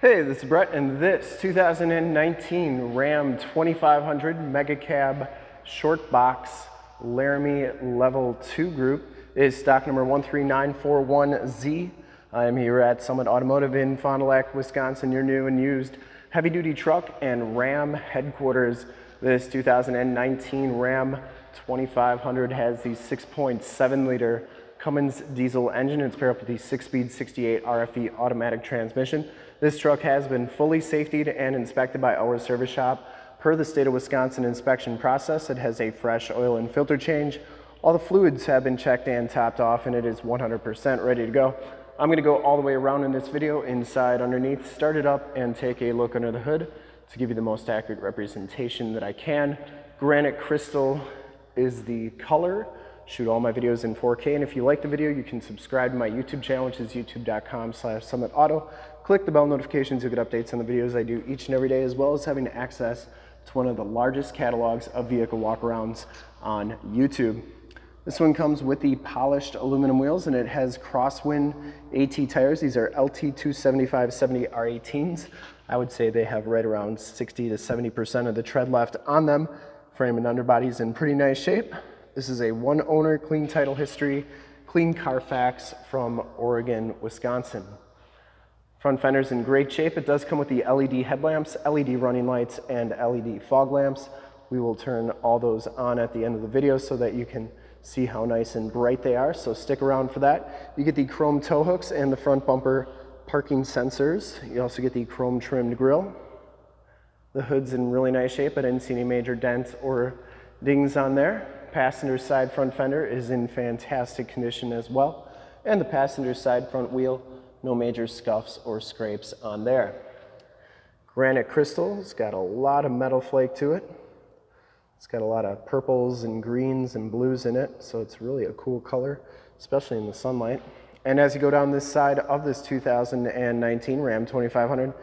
Hey, this is Brett, and this 2019 Ram 2500 Mega Cab Short Box Laramie Level 2 Group is stock number 13941Z. I am here at Summit Automotive in Fond du Lac, Wisconsin, your new and used heavy duty truck and Ram headquarters. This 2019 Ram 2500 has the 6.7 liter Cummins diesel engine. It's paired up with the 6-speed 68 RFE automatic transmission. This truck has been fully safetied and inspected by our service shop. Per the state of Wisconsin inspection process, it has a fresh oil and filter change. All the fluids have been checked and topped off, and it is 100% ready to go. I'm gonna go all the way around in this video, inside, underneath, start it up, and take a look under the hood to give you the most accurate representation that I can. Granite Crystal is the color. Shoot all my videos in 4K, and if you like the video, you can subscribe to my YouTube channel, which is youtube.com/summitauto. Click the bell notifications, you'll get updates on the videos I do each and every day, as well as having access to one of the largest catalogs of vehicle walkarounds on YouTube. This one comes with the polished aluminum wheels, and it has Crosswind AT tires. These are LT275/70R18s. I would say they have right around 60 to 70% of the tread left on them. Frame and underbody is in pretty nice shape. This is a one owner, clean title history, clean Carfax from Oregon, Wisconsin. Front fender's in great shape. It does come with the LED headlamps, LED running lights, and LED fog lamps. We will turn all those on at the end of the video so that you can see how nice and bright they are, so stick around for that. You get the chrome tow hooks and the front bumper parking sensors. You also get the chrome trimmed grille. The hood's in really nice shape. I didn't see any major dents or dings on there. Passenger side front fender is in fantastic condition as well, and the passenger side front wheel, no major scuffs or scrapes on there. Granite Crystal's got a lot of metal flake to it. It's got a lot of purples and greens and blues in it, so it's really a cool color, especially in the sunlight. And as you go down this side of this 2019 Ram 2500,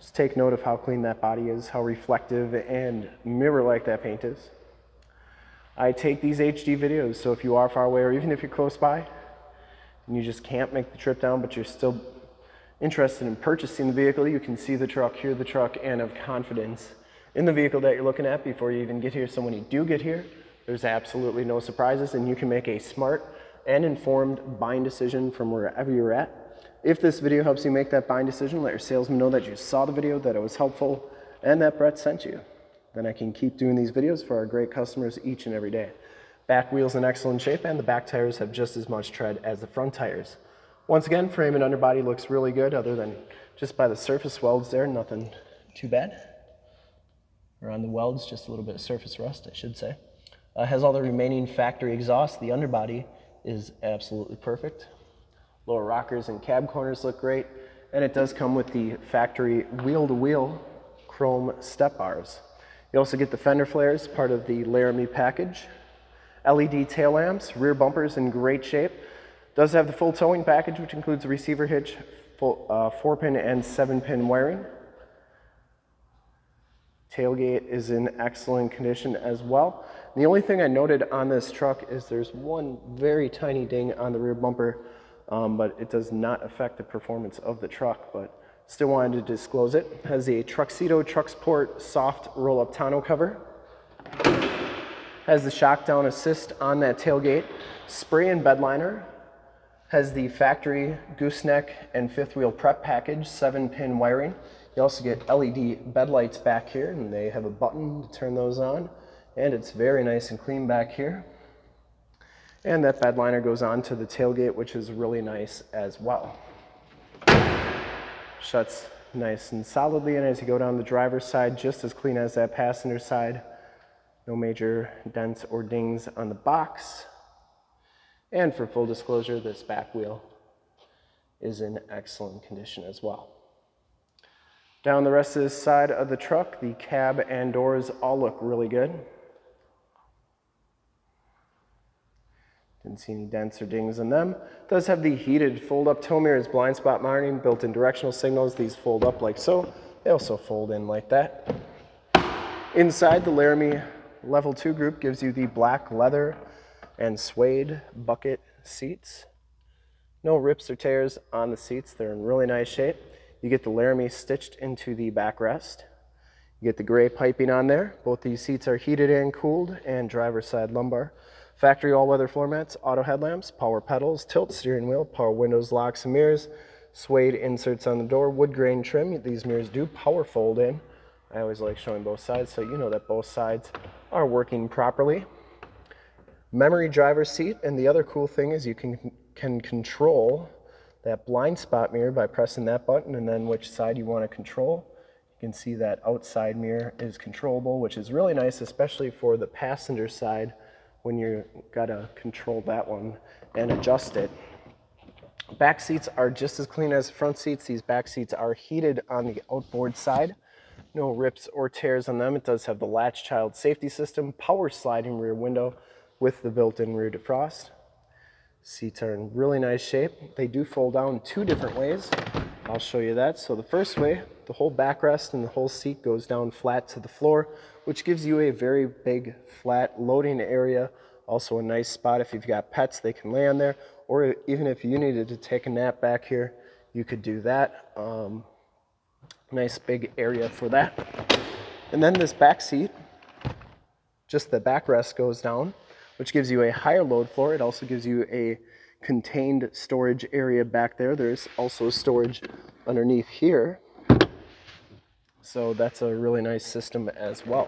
just take note of how clean that body is, how reflective and mirror-like that paint is. I take these HD videos, so if you are far away or even if you're close by and you just can't make the trip down but you're still interested in purchasing the vehicle, you can see the truck, hear the truck, and have confidence in the vehicle that you're looking at before you even get here. So when you do get here, there's absolutely no surprises and you can make a smart and informed buying decision from wherever you're at. If this video helps you make that buying decision, let your salesman know that you saw the video, that it was helpful, and that Brett sent you. Then I can keep doing these videos for our great customers each and every day. Back wheel's in excellent shape, and the back tires have just as much tread as the front tires. Once again, frame and underbody looks really good, other than just by the surface welds there, nothing too bad. Around the welds, just a little bit of surface rust, I should say. Has all the remaining factory exhaust. The underbody is absolutely perfect. Lower rockers and cab corners look great, and it does come with the factory wheel-to-wheel chrome step bars. You also get the fender flares, part of the Laramie package. LED tail lamps, rear bumper's in great shape. Does have the full towing package, which includes a receiver hitch, full 4-pin and 7-pin wiring. Tailgate is in excellent condition as well. And the only thing I noted on this truck is there's one very tiny ding on the rear bumper, but it does not affect the performance of the truck. But still wanted to disclose it. Has a Truxedo Truxport soft roll-up tonneau cover. Has the shock down assist on that tailgate. Spray and bed liner. Has the factory gooseneck and fifth wheel prep package, 7-pin wiring. You also get LED bed lights back here, and they have a button to turn those on. And it's very nice and clean back here. And that bed liner goes on to the tailgate, which is really nice as well. Shuts nice and solidly, and as you go down the driver's side, just as clean as that passenger side. No major dents or dings on the box. And for full disclosure, this back wheel is in excellent condition as well. Down the rest of this side of the truck, the cab and doors all look really good. Didn't see any dents or dings in them. Does have the heated fold-up tow mirrors, blind spot monitoring, built-in directional signals. These fold up like so. They also fold in like that. Inside, the Laramie Level 2 group gives you the black leather and suede bucket seats. No rips or tears on the seats. They're in really nice shape. You get the Laramie stitched into the backrest. You get the gray piping on there. Both these seats are heated and cooled, and driver's side lumbar. Factory all-weather floor mats, auto headlamps, power pedals, tilt steering wheel, power windows, locks and mirrors, suede inserts on the door, wood grain trim. These mirrors do power fold in. I always like showing both sides so you know that both sides are working properly. Memory driver's seat, and the other cool thing is you can control that blind spot mirror by pressing that button and then which side you want to control. You can see that outside mirror is controllable, which is really nice, especially for the passenger side when you've got to control that one and adjust it. Back seats are just as clean as front seats. These back seats are heated on the outboard side. No rips or tears on them. It does have the latch child safety system, power sliding rear window with the built-in rear defrost. Seats are in really nice shape. They do fold down two different ways. I'll show you that. So the first way, the whole backrest and the whole seat goes down flat to the floor, which gives you a very big flat loading area. Also a nice spot if you've got pets, they can lay on there. Or even if you needed to take a nap back here, you could do that. Nice big area for that. And then this back seat, just the backrest goes down, which gives you a higher load floor. It also gives you a contained storage area back there. There's also storage underneath here. So that's a really nice system as well.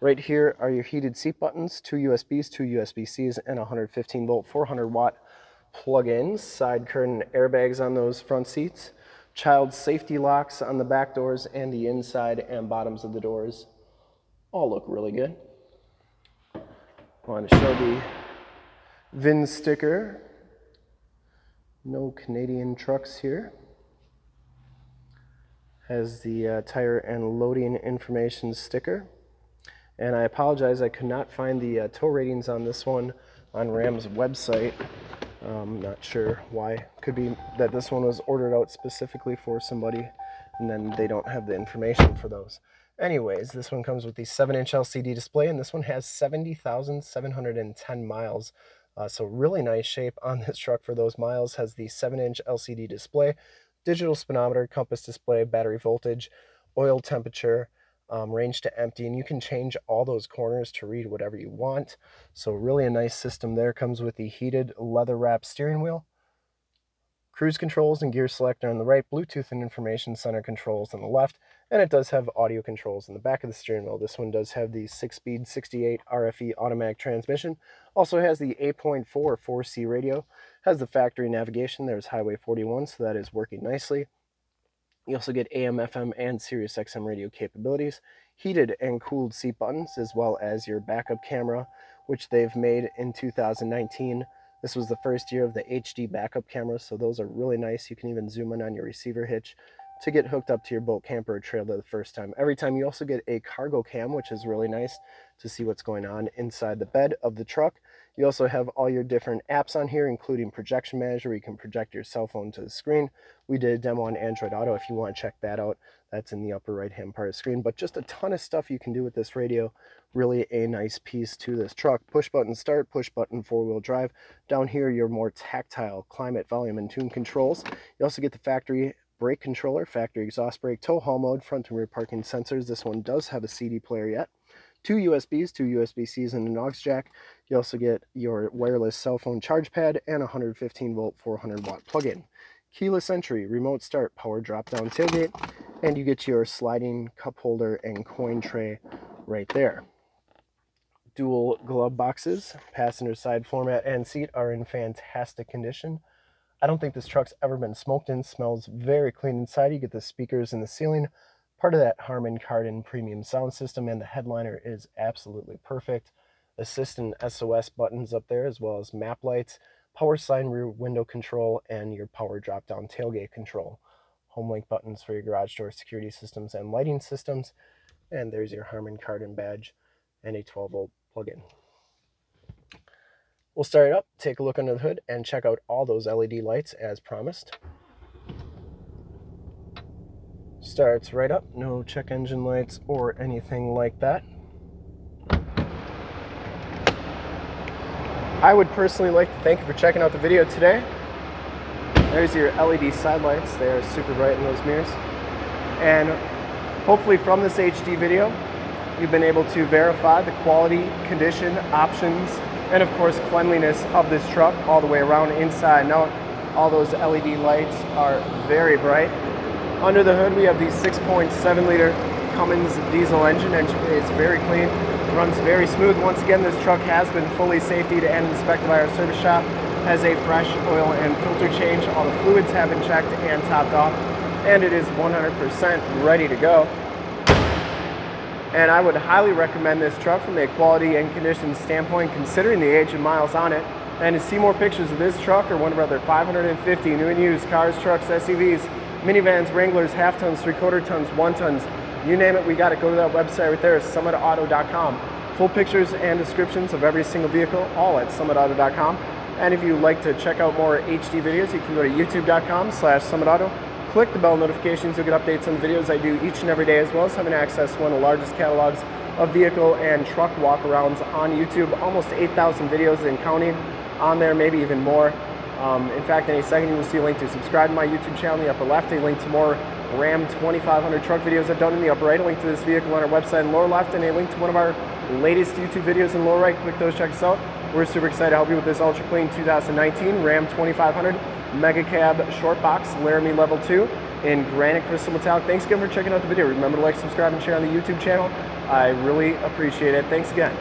Right here are your heated seat buttons, two USBs, two USB-Cs, and 115 volt, 400 watt plug-ins, side curtain airbags on those front seats. Child safety locks on the back doors, and the inside and bottoms of the doors all look really good. I want to show the VIN sticker. No Canadian trucks here. Has the tire and loading information sticker. And I apologize, I could not find the tow ratings on this one on RAM's website. Not sure why. Could be that this one was ordered out specifically for somebody and then they don't have the information for those. Anyways, this one comes with the 7-inch LCD display, and this one has 70,710 miles. So really nice shape on this truck for those miles. Has the 7-inch LCD display, digital speedometer, compass display, battery voltage, oil temperature, range to empty, and you can change all those corners to read whatever you want. So really a nice system there. Comes with the heated leather wrap steering wheel, cruise controls and gear selector on the right, Bluetooth and information center controls on the left, and it does have audio controls in the back of the steering wheel. This one does have the 6-speed 68 RFE automatic transmission. Also has the 8.4 4C radio, has the factory navigation. There's Highway 41, so that is working nicely. You also get AM, FM, and SiriusXM radio capabilities, heated and cooled seat buttons, as well as your backup camera, which they've made in 2019. This was the first year of the HD backup cameras, so those are really nice. You can even zoom in on your receiver hitch to get hooked up to your boat, camper, or trailer the first time. Every time you also get a cargo cam, which is really nice to see what's going on inside the bed of the truck. You also have all your different apps on here, including Projection Manager, where you can project your cell phone to the screen. We did a demo on Android Auto. If you want to check that out, that's in the upper right-hand part of the screen. But just a ton of stuff you can do with this radio. Really a nice piece to this truck. Push button start, push button four-wheel drive. Down here, your more tactile climate, volume, and tune controls. You also get the factory brake controller, factory exhaust brake, tow haul mode, front and rear parking sensors. This one does have a CD player yet. Two USBs, two USB-Cs, and an aux jack. You also get your wireless cell phone charge pad and 115 volt, 400 watt plug-in. Keyless entry, remote start, power drop-down tailgate, and you get your sliding cup holder and coin tray right there. Dual glove boxes, passenger side floor mat and seat are in fantastic condition. I don't think this truck's ever been smoked in. Smells very clean inside. You get the speakers in the ceiling. Part of that Harman Kardon premium sound system, and the headliner is absolutely perfect. Assist and SOS buttons up there, as well as map lights, power sign rear window control, and your power drop-down tailgate control. Home link buttons for your garage door security systems and lighting systems. And there's your Harman Kardon badge and a 12-volt plug-in. We'll start it up, take a look under the hood, and check out all those LED lights as promised. Starts right up, no check engine lights or anything like that. I would personally like to thank you for checking out the video today. There's your LED side lights. They are super bright in those mirrors. And hopefully from this HD video, you've been able to verify the quality, condition, options, and of course cleanliness of this truck all the way around inside and out. All those LED lights are very bright. Under the hood, we have the 6.7 liter Cummins diesel engine, and it's very clean, runs very smooth. Once again, this truck has been fully safetied and inspected by our service shop, has a fresh oil and filter change. All the fluids have been checked and topped off, and it is 100% ready to go. And I would highly recommend this truck from a quality and condition standpoint, considering the age and miles on it. And to see more pictures of this truck or one of our other 550 new and used cars, trucks, SUVs, minivans, Wranglers, half tons, three-quarter tons, one tons, you name it, we got it. Go to that website right there, summitauto.com. Full pictures and descriptions of every single vehicle, all at summitauto.com. And if you'd like to check out more HD videos, you can go to youtube.com/summitauto. Click the bell notifications, you'll get updates on the videos I do each and every day, as well as having access to one of the largest catalogs of vehicle and truck walkarounds on YouTube. Almost 8,000 videos and counting on there, maybe even more. In fact, any second you will see a link to subscribe to my YouTube channel in the upper left, a link to more Ram 2500 truck videos I've done in the upper right, a link to this vehicle on our website in the lower left, and a link to one of our latest YouTube videos in the lower right. Click those, check us out. We're super excited to help you with this ultra clean 2019 Ram 2500 Mega Cab Short Box Laramie Level 2 in Granite Crystal Metallic. Thanks again for checking out the video. Remember to like, subscribe, and share on the YouTube channel. I really appreciate it. Thanks again.